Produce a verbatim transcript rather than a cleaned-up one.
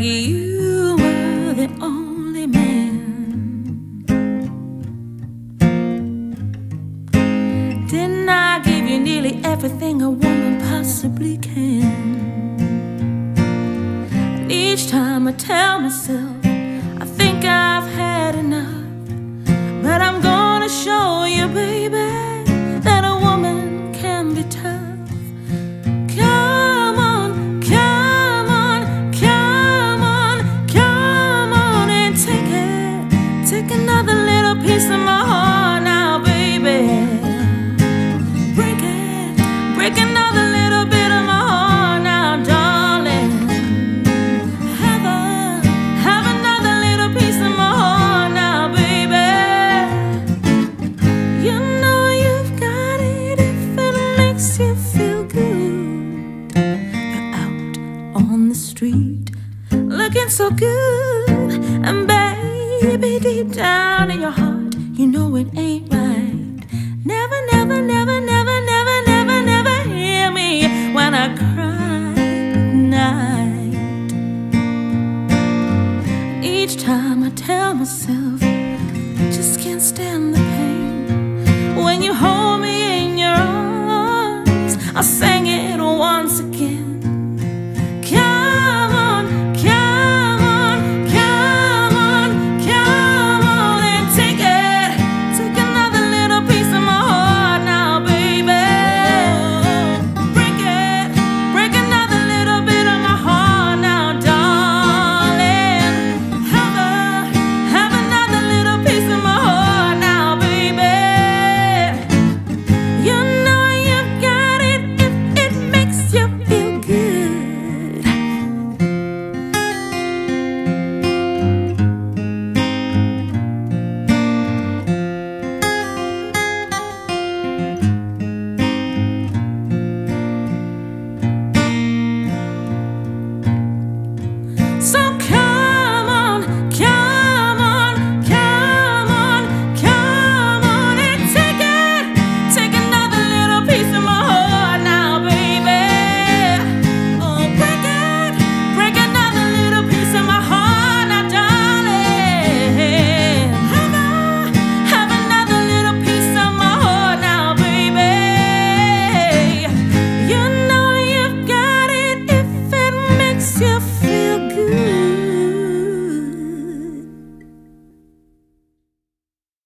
like you were the only man. Didn't I give you nearly everything a woman possibly can? And each time I tell myself I think I've had enough, but I'm gonna show you, baby, that a woman can be tough. So good, and baby, deep down in your heart, you know it ain't right. Never, never, never, never, never, never, never hear me when I cry at night. Each time I tell myself I just can't stand the pain,